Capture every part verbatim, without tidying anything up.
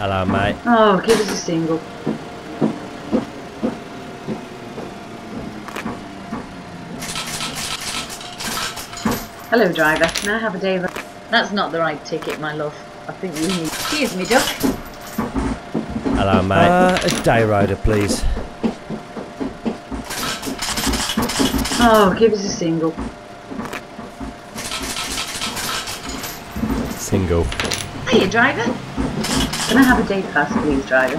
Hello, mate. Oh, give us a single. Hello, driver. Can I have a day of a... That's not the right ticket, my love. I think we need... Excuse me, duck. Hello, mate. Uh, a day rider, please. Oh, give us a single. Single. Hiya, driver. Can I have a day pass, please, driver?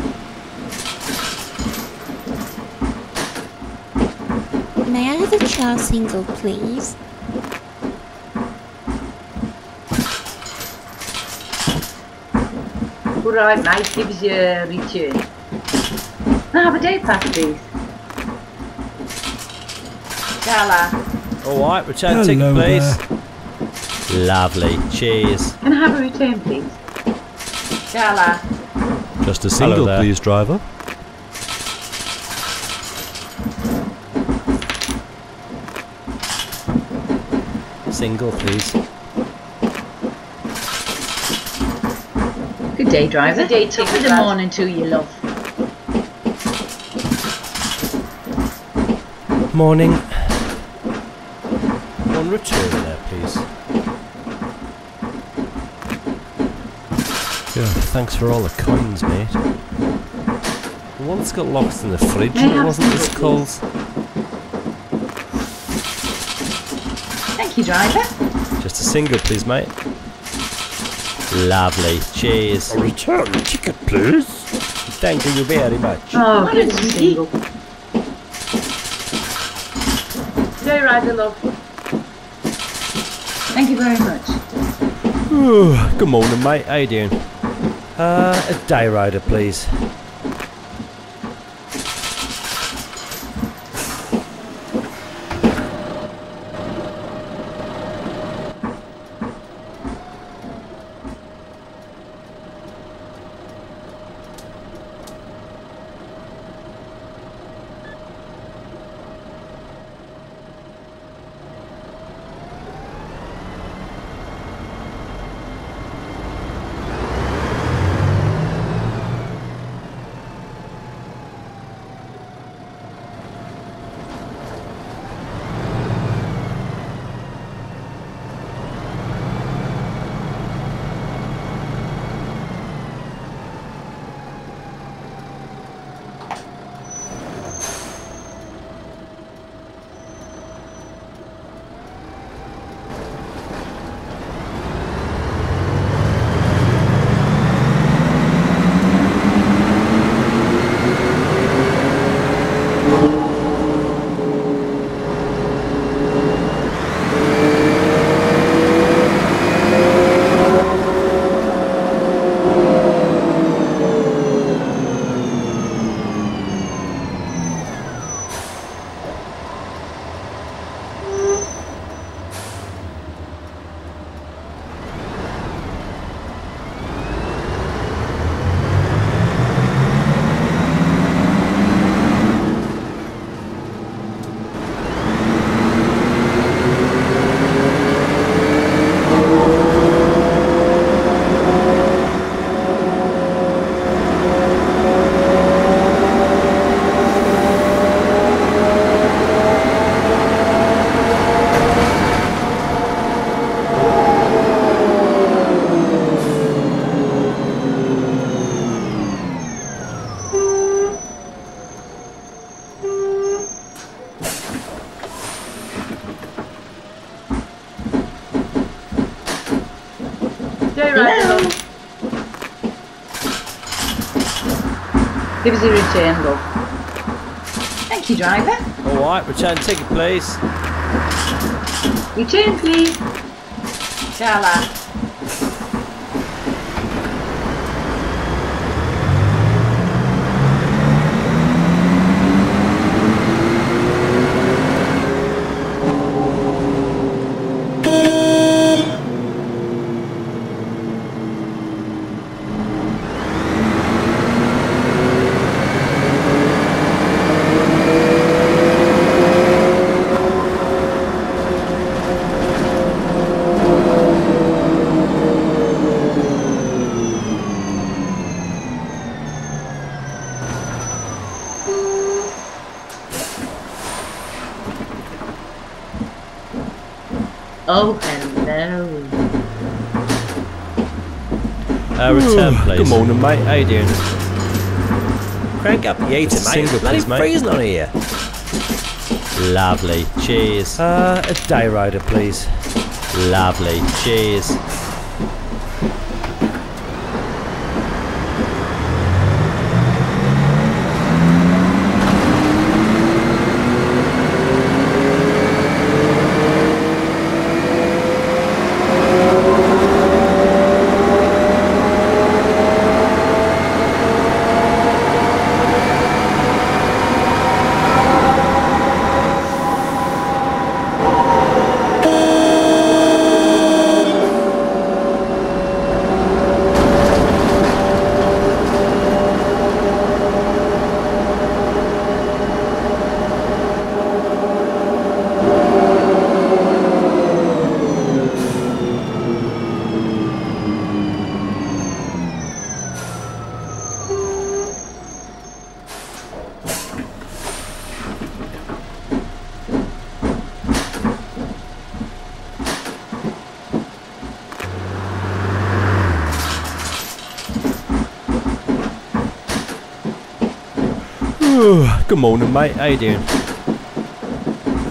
May I have a child single, please? All right, mate. Give us your return. Can I have a day pass, please? All right, return Hello ticket, please. There. Lovely, cheers. Can I have a return, please? Gala. Just a single, please, driver. Single, please. Good day, driver. Good day, top of the drive. Morning to you, love. Morning. Return there, please. Yeah, thanks for all the coins, mate. The one's got locked in the fridge, and it wasn't this cold. Thank you, driver. Just a single, please, mate. Lovely, cheers. A return ticket, please. Thank you very much. Oh, what a single. Go, rider, love. Thank you very much. Ooh, good morning, mate. How you doing? Uh, a day rider, please. Give us a return, love. Thank you, driver. All right, return ticket, please. Return, please. Gala. Oh, hello. Uh, return, please. Good morning, mate. How you doing? Crank up the eater, mate. It's bloody freezing on here. Lovely. Cheers. Uh, a day rider, please. Lovely. Cheers. Good morning, mate. How you doing?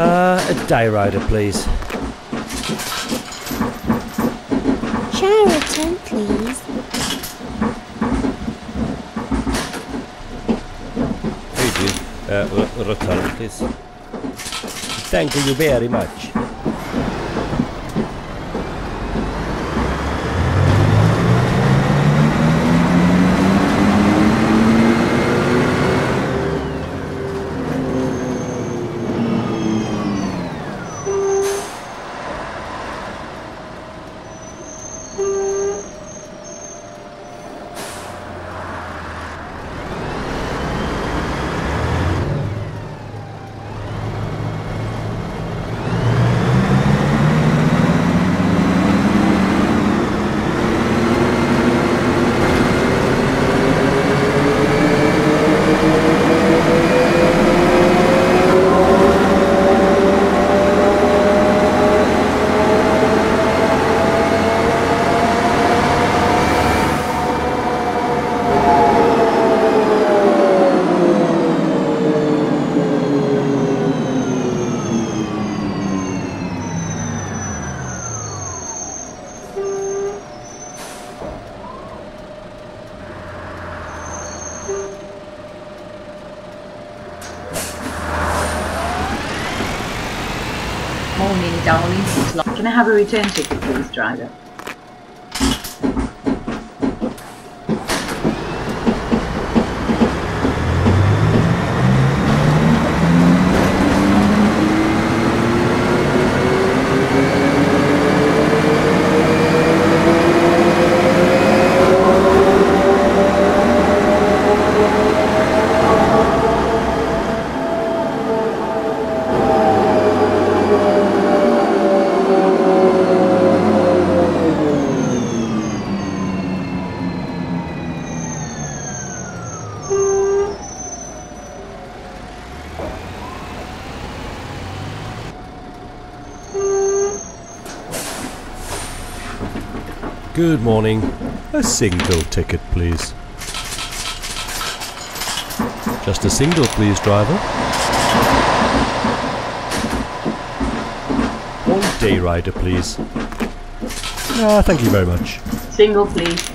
Uh, a day rider, please. Chariton, please. Hey, uh, return, please. Thank you very much. Morning, darling. Can I have a return ticket, please, driver? Good morning. A single ticket, please. Just a single, please, driver. One day rider, please. Ah, thank you very much. Single, please.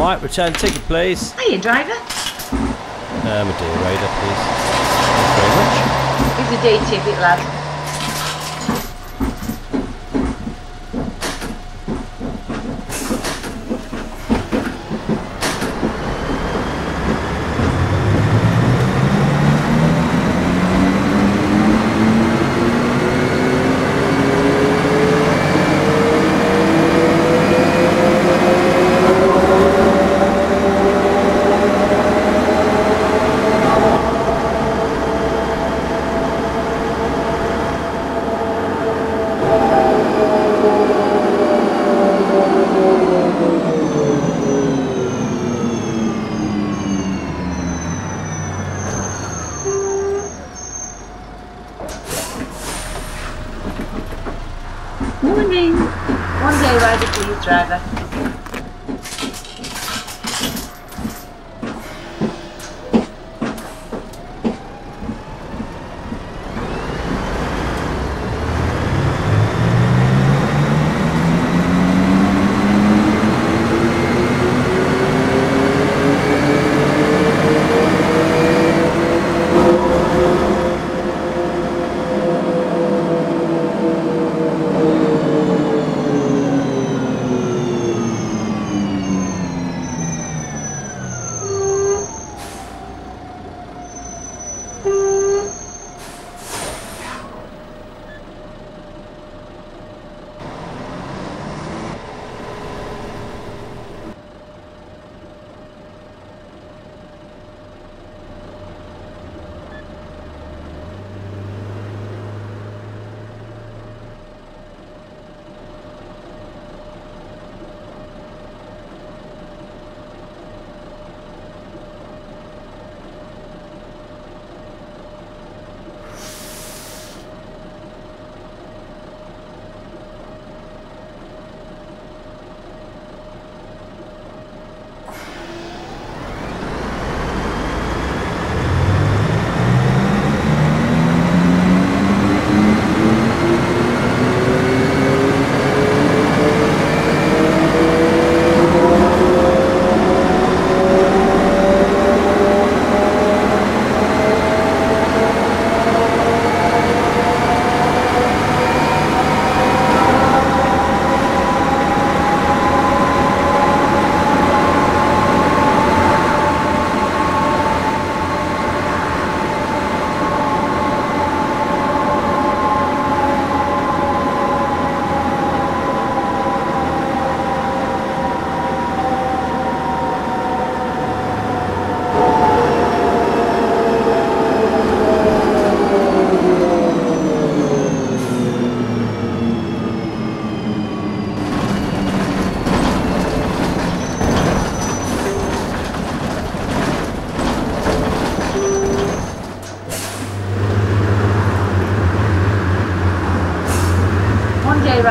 White, return ticket, please. Hiya, driver. Um, a dear raider, please. Thanks very much. Here's a day ticket, lad. Morning. One day rider, please, driver.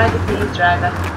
Rider, please, driver.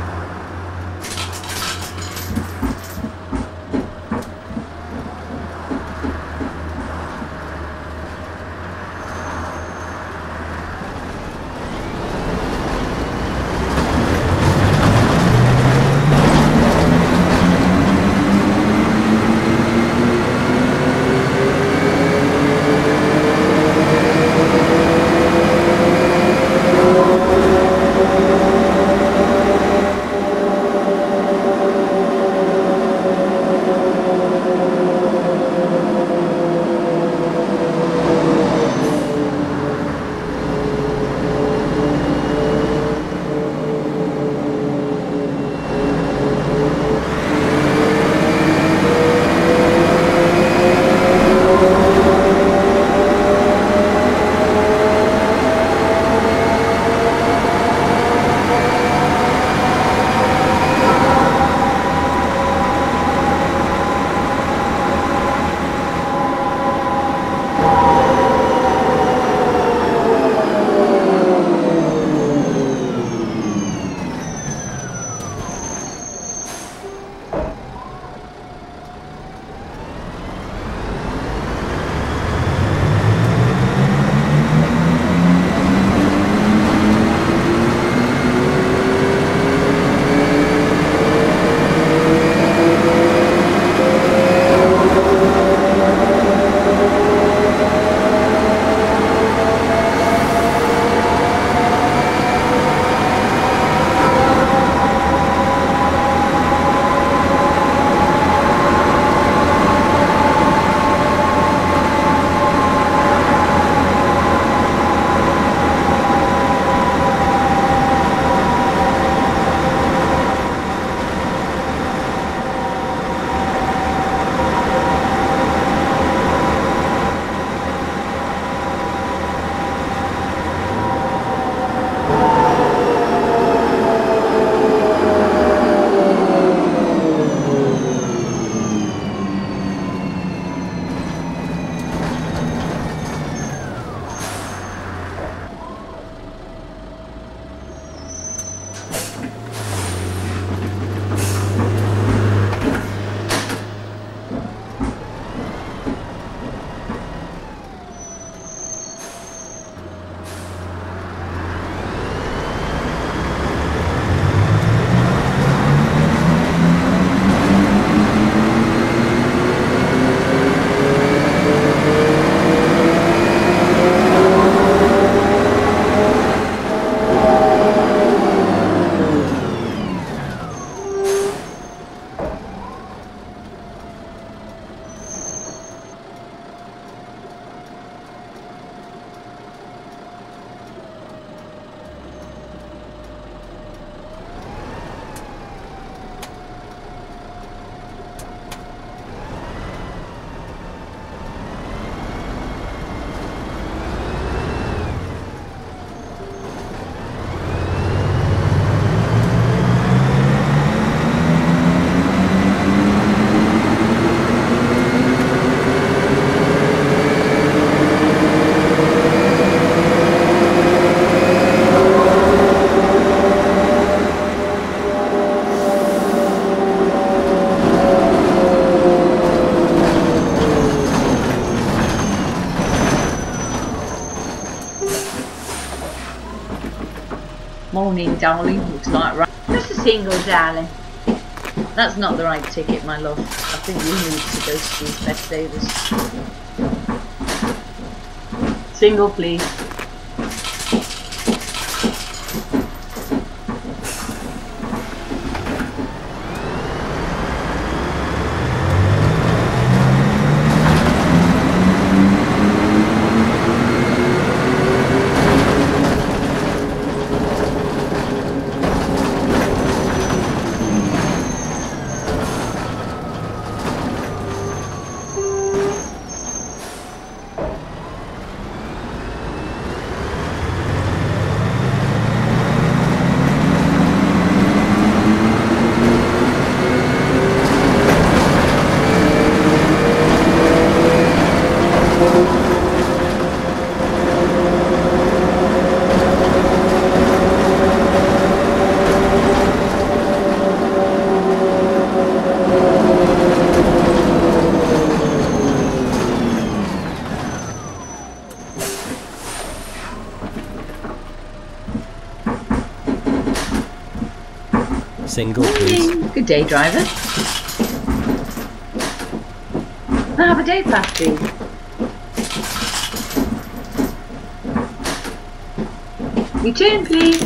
Morning, darling. Looks like right. Mister Single, darling. That's not the right ticket, my love. I think you need to go to these Best Savers. Single, please. Single, please. Good day, driver. I have a day pass, please. Return, please.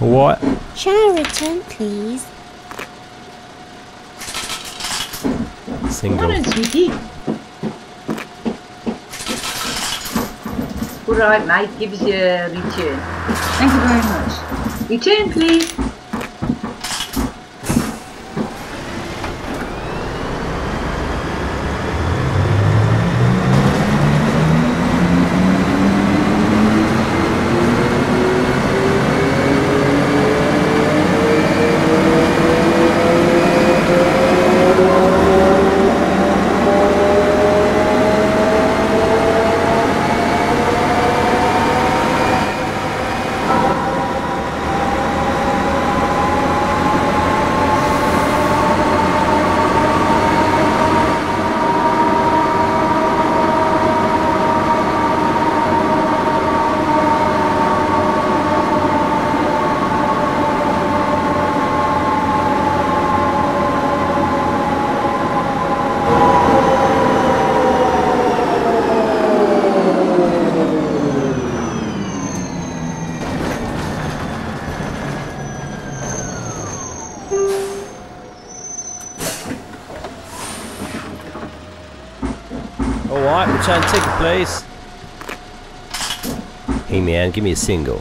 What? Shall I return, please? Single. What is with you? All right, mate. Give us your return. Thank you very much. Return, please. Alright, return ticket please. Hey man, give me a single.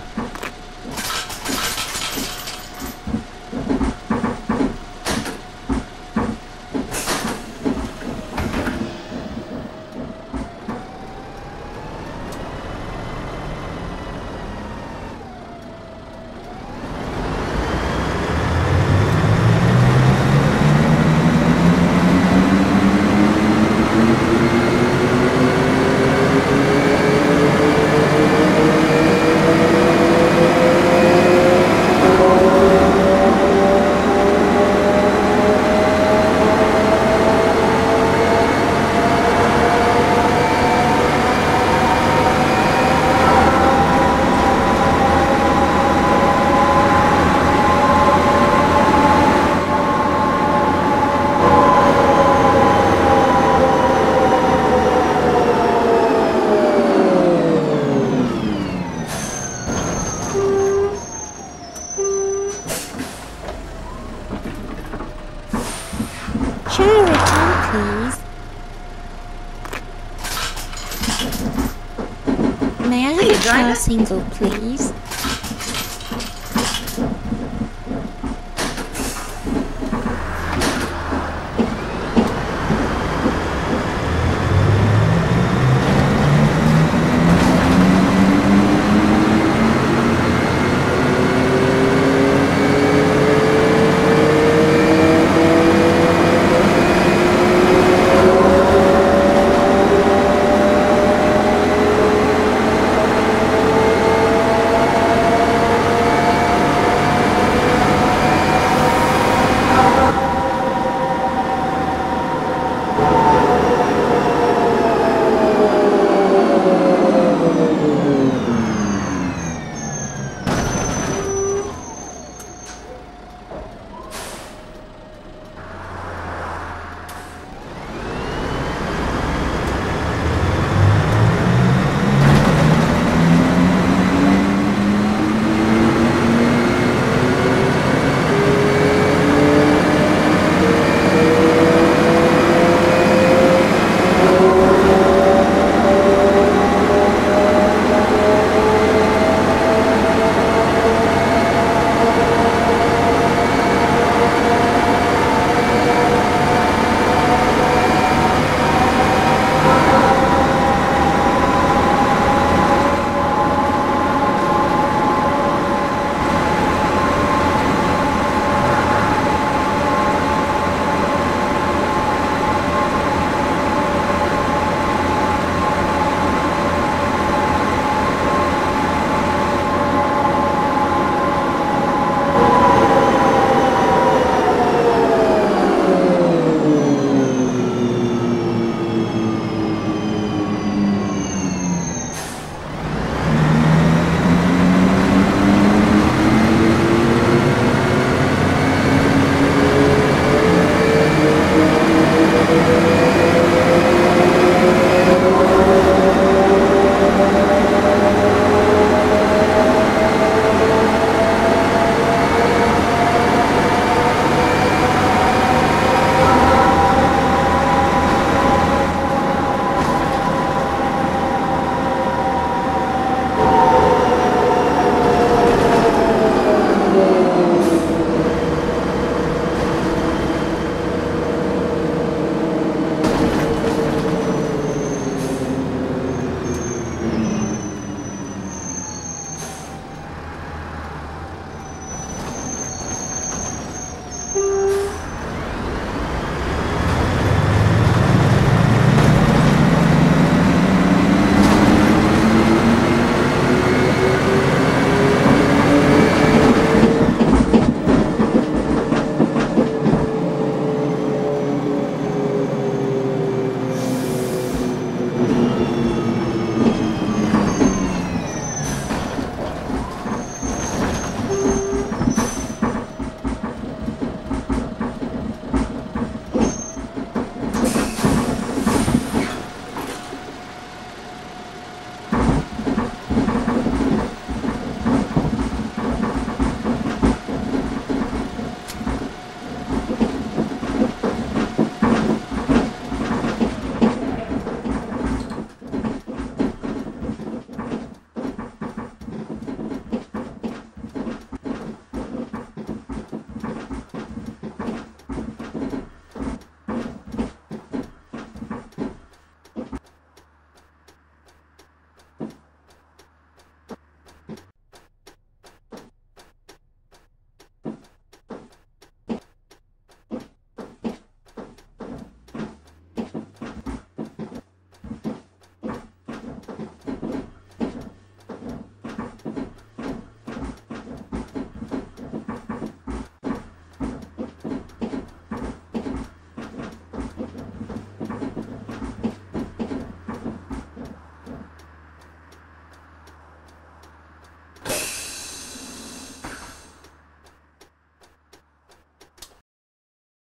Single, please.